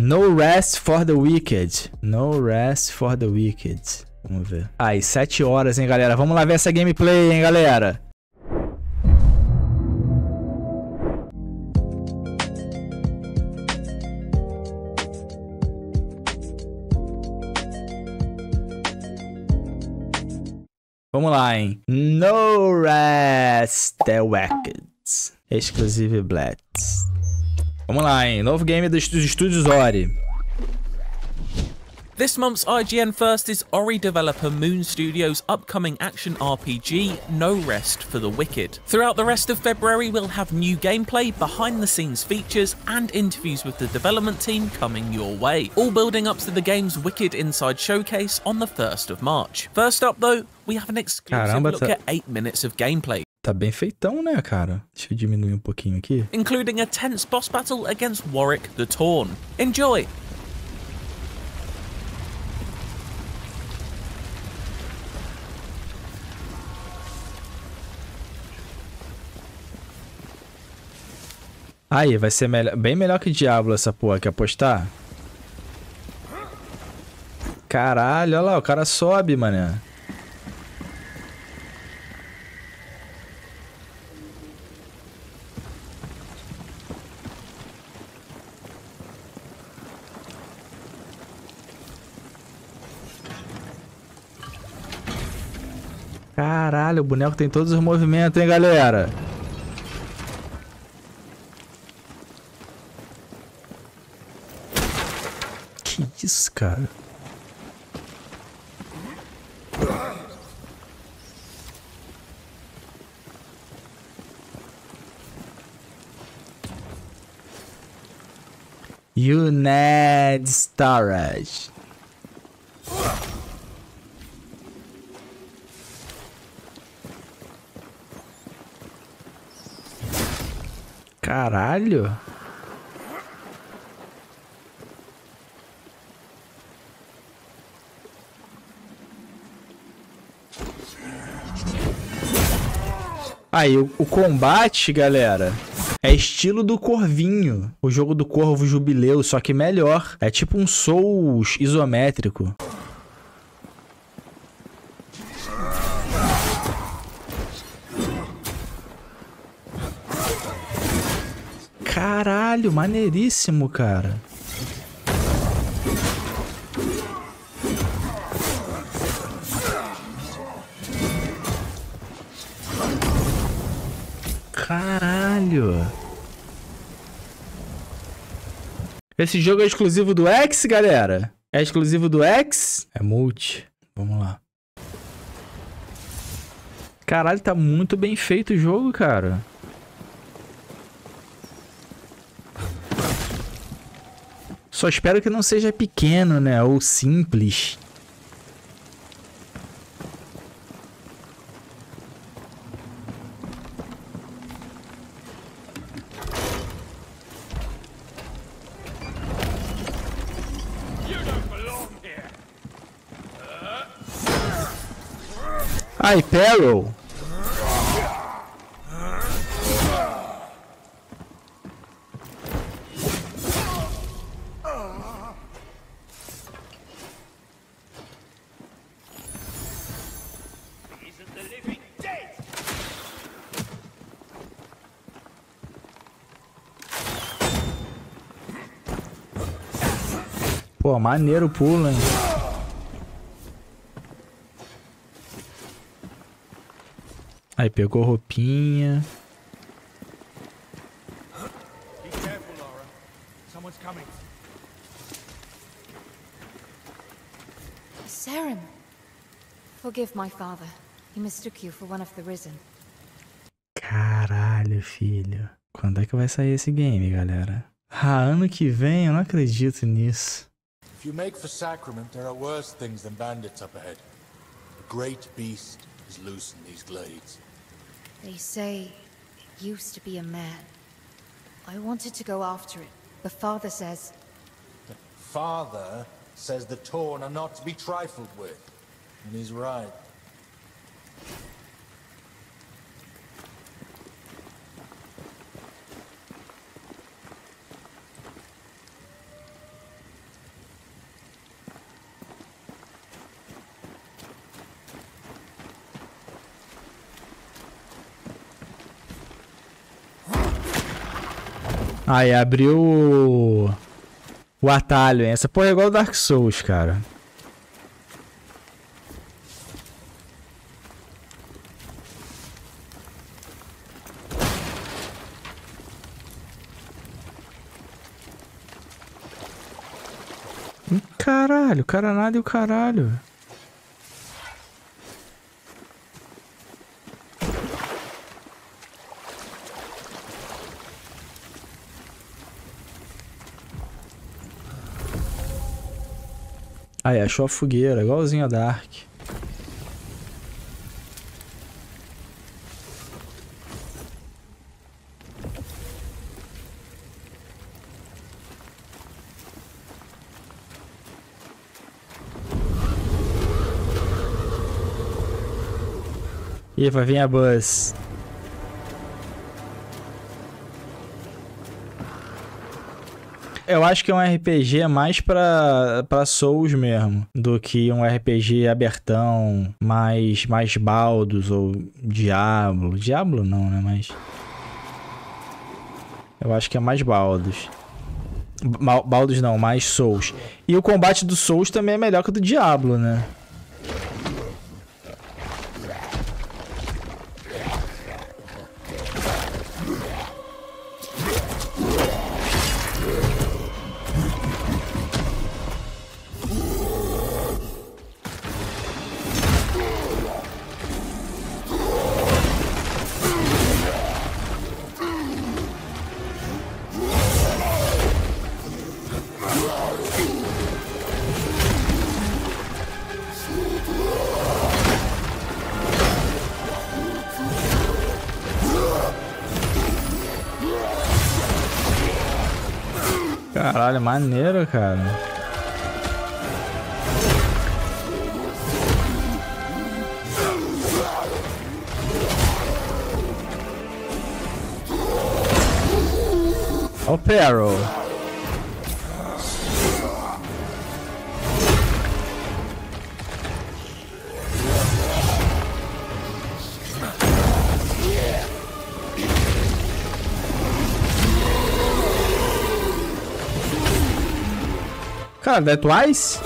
No Rest for the Wicked. No Rest for the Wicked. Vamos ver. Aí, 7 horas, hein, galera? Vamos lá ver essa gameplay, hein, galera? Vamos lá, hein? No Rest the Wicked. Exclusive Blacks. Vamos lá, hein? Novo game dos estúdios Ori. This month's IGN First is Ori developer Moon Studios' upcoming action RPG, No Rest for the Wicked. Throughout the rest of February, we'll have new gameplay, behind-the-scenes features, and interviews with the development team coming your way, all building up to the game's Wicked Inside Showcase on the 1st of March. First up, though, we have an exclusive look at 8 minutes of gameplay. Tá bem feitão, né, cara? Deixa eu diminuir pouquinho aqui. Including a tense boss battle against Warwick the Torn. Enjoy! Aí, vai ser melhor, bem melhor que Diablo essa porra, quer apostar? Caralho, olha lá, o cara sobe, mané. Caralho, o boneco tem todos os movimentos, hein, galera? Que isso, cara? You need storage. Caralho. Aí, o combate, galera, é estilo do Corvinho. O jogo do Corvo Jubileu, só que melhor. É tipo um Souls isométrico. Caralho, maneiríssimo, cara. Caralho. Esse jogo é exclusivo do X, galera? É exclusivo do X? É multi. Vamos lá. Caralho, tá muito bem feito o jogo, cara. Só espero que não seja pequeno, né? Ou simples. Ai, Peril! Pô, maneiro o pulo, hein? Aí pegou roupinha. Saren, forgive my father. He mistook you for one of the risen. Caralho, filho. Quando é que vai sair esse game, galera? Ah, ano que vem, eu não acredito nisso. If you make for Sacrament, there are worse things than bandits up ahead. The great beast is loose in these glades. They say it used to be a man. I wanted to go after it. The father says... The father says the Torn are not to be trifled with. And he's right. Aí, abriu o atalho. Essa porra é igual o Dark Souls, cara. Caralho, caranada e o caralho. Aí, achou a fogueira, igualzinho a Dark. E vai vir a Buzz. Eu acho que é um RPG mais pra Souls mesmo, do que um RPG abertão, mais Baldos ou Diablo. Diablo não, né? Mas eu acho que é mais Baldos. Baldos não, mais Souls. E o combate do Souls também é melhor que o do Diablo, né? Caralho, maneiro, cara. Ó o Peril. Cara, that twice?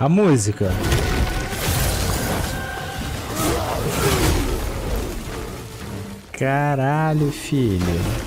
A música. Caralho, filho.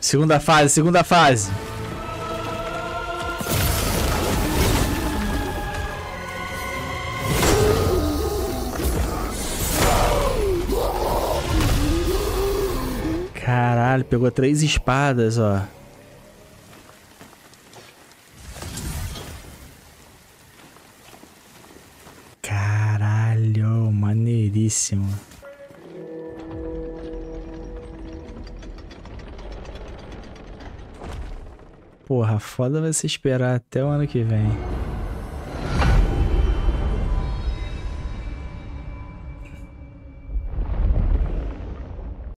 Segunda fase, segunda fase. Caralho, pegou 3 espadas, ó. Caralho, maneiríssimo. Porra, foda vai se esperar até o ano que vem.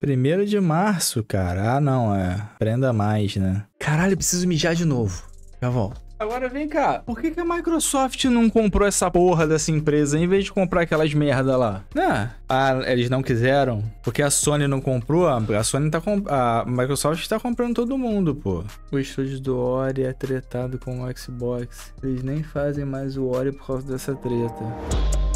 Primeiro de março, cara. Ah, não, é. Prenda mais, né? Caralho, eu preciso mijar de novo. Já volto. Agora vem cá, por que a Microsoft não comprou essa porra dessa empresa em vez de comprar aquelas merda lá? Né? Ah, eles não quiseram? Porque a Sony não comprou? A Microsoft tá comprando todo mundo, pô. O estúdio do Ori é tretado com o Xbox. Eles nem fazem mais o Ori por causa dessa treta.